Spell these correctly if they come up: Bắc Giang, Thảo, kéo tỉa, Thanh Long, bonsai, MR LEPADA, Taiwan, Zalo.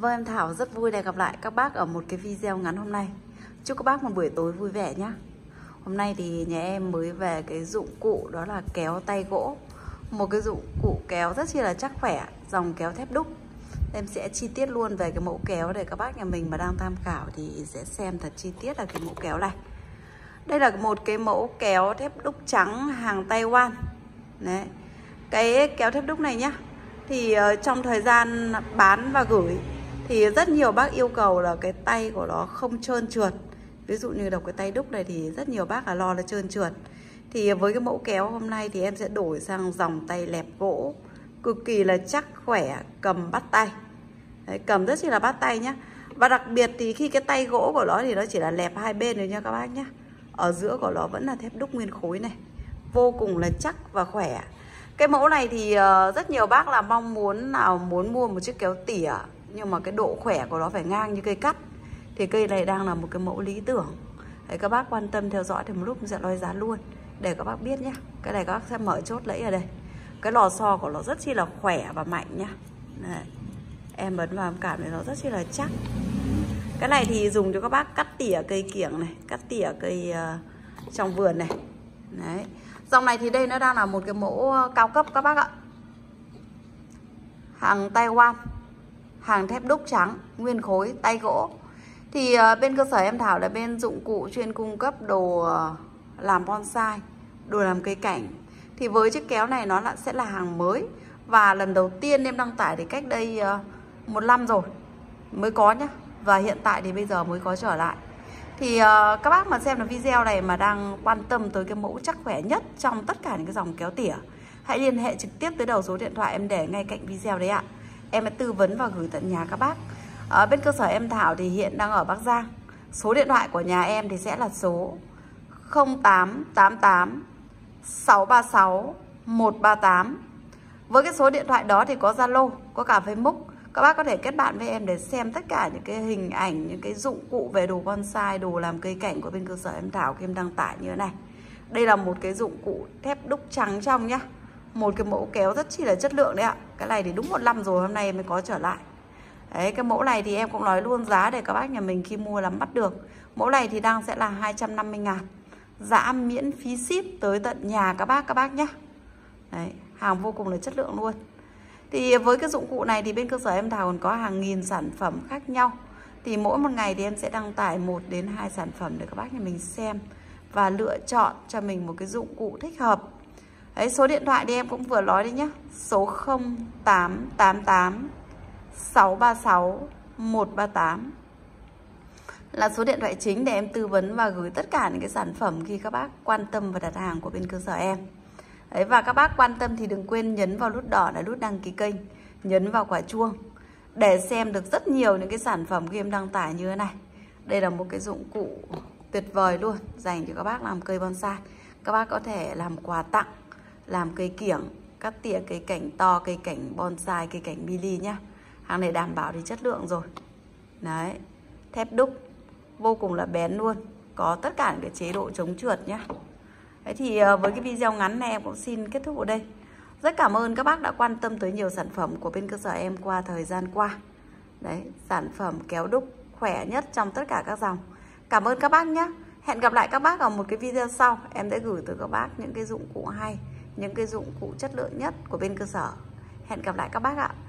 Vâng, em Thảo rất vui để gặp lại các bác ở một cái video ngắn hôm nay. Chúc các bác một buổi tối vui vẻ nhé. Hôm nay thì nhà em mới về cái dụng cụ đó là kéo tay gỗ. Một cái dụng cụ kéo rất chi là chắc khỏe, dòng kéo thép đúc. Em sẽ chi tiết luôn về cái mẫu kéo để các bác nhà mình mà đang tham khảo thì sẽ xem thật chi tiết là cái mẫu kéo này. Đây là một cái mẫu kéo thép đúc trắng hàng Taiwan. Đấy. Cái kéo thép đúc này nhá, thì trong thời gian bán và gửi thì rất nhiều bác yêu cầu là cái tay của nó không trơn trượt. Ví dụ như đọc cái tay đúc này thì rất nhiều bác là lo là trơn trượt. Thì với cái mẫu kéo hôm nay thì em sẽ đổi sang dòng tay lẹp gỗ, cực kỳ là chắc khỏe, cầm bắt tay. Đấy, cầm rất chỉ là bắt tay nhá. Và đặc biệt thì khi cái tay gỗ của nó thì nó chỉ là lẹp hai bên thôi nha các bác nhá. Ở giữa của nó vẫn là thép đúc nguyên khối này, vô cùng là chắc và khỏe. Cái mẫu này thì rất nhiều bác là mong muốn nào muốn mua một chiếc kéo tỉa nhưng mà cái độ khỏe của nó phải ngang như cây cắt. Thì cây này đang là một cái mẫu lý tưởng. Đấy, các bác quan tâm theo dõi thì một lúc mình sẽ nói giá luôn để các bác biết nhé. Cái này các bác sẽ mở chốt lẫy ở đây. Cái lò xo của nó rất chi là khỏe và mạnh nhá. Đấy. Em ấn vào cảm thấy nó rất chi là chắc. Cái này thì dùng cho các bác cắt tỉa cây kiểng này, cắt tỉa cây trong vườn này. Đấy. Dòng này thì đây nó đang là một cái mẫu cao cấp các bác ạ. Hàng Taiwan, hàng thép đúc trắng, nguyên khối, tay gỗ. Thì bên cơ sở em Thảo là bên dụng cụ chuyên cung cấp đồ làm bonsai, đồ làm cây cảnh. Thì với chiếc kéo này nó sẽ là hàng mới. Và lần đầu tiên em đăng tải thì cách đây một năm rồi mới có nhá. Và hiện tại thì bây giờ mới có trở lại. Thì các bác mà xem là video này mà đang quan tâm tới cái mẫu chắc khỏe nhất trong tất cả những cái dòng kéo tỉa, hãy liên hệ trực tiếp tới đầu số điện thoại em để ngay cạnh video đấy ạ. Em sẽ tư vấn và gửi tận nhà các bác. Bên cơ sở em Thảo thì hiện đang ở Bắc Giang. Số điện thoại của nhà em thì sẽ là số 0888 636 138. Với cái số điện thoại đó thì có Zalo, có cả Facebook. Các bác có thể kết bạn với em để xem tất cả những cái hình ảnh, những cái dụng cụ về đồ bonsai, đồ làm cây cảnh của bên cơ sở em Thảo em đăng tải như thế này. Đây là một cái dụng cụ thép đúc trắng trong nhá. Một cái mẫu kéo rất chi là chất lượng đấy ạ. Cái này thì đúng một năm rồi hôm nay mới có trở lại. Đấy, cái mẫu này thì em cũng nói luôn giá để các bác nhà mình khi mua nắm bắt được. Mẫu này thì đang sẽ là 250.000. Giá miễn phí ship tới tận nhà các bác nhá. Đấy, hàng vô cùng là chất lượng luôn. Thì với cái dụng cụ này thì bên cơ sở em Thảo còn có hàng nghìn sản phẩm khác nhau. Thì mỗi một ngày thì em sẽ đăng tải 1 đến 2 sản phẩm để các bác nhà mình xem và lựa chọn cho mình một cái dụng cụ thích hợp. Đấy, số điện thoại thì em cũng vừa nói đấy nhá. Số 0888 636 138 là số điện thoại chính để em tư vấn và gửi tất cả những cái sản phẩm khi các bác quan tâm và đặt hàng của bên cơ sở em. Đấy, và các bác quan tâm thì đừng quên nhấn vào nút đỏ là nút đăng ký kênh, nhấn vào quả chuông để xem được rất nhiều những cái sản phẩm khi em đăng tải như thế này. Đây là một cái dụng cụ tuyệt vời luôn, dành cho các bác làm cây bonsai. Các bác có thể làm quà tặng, làm cây kiểng, cắt tỉa cây cảnh to, cây cảnh bonsai, cây cảnh mini nhá. Hàng này đảm bảo thì chất lượng rồi. Đấy, thép đúc vô cùng là bén luôn, có tất cả những cái chế độ chống trượt nhá. Đấy, thì với cái video ngắn này em cũng xin kết thúc ở đây. Rất cảm ơn các bác đã quan tâm tới nhiều sản phẩm của bên cơ sở em qua thời gian qua. Đấy, sản phẩm kéo đúc khỏe nhất trong tất cả các dòng. Cảm ơn các bác nhé. Hẹn gặp lại các bác ở một cái video sau. Em sẽ gửi tới các bác những cái dụng cụ hay, những cái dụng cụ chất lượng nhất của bên cơ sở. Hẹn gặp lại các bác ạ.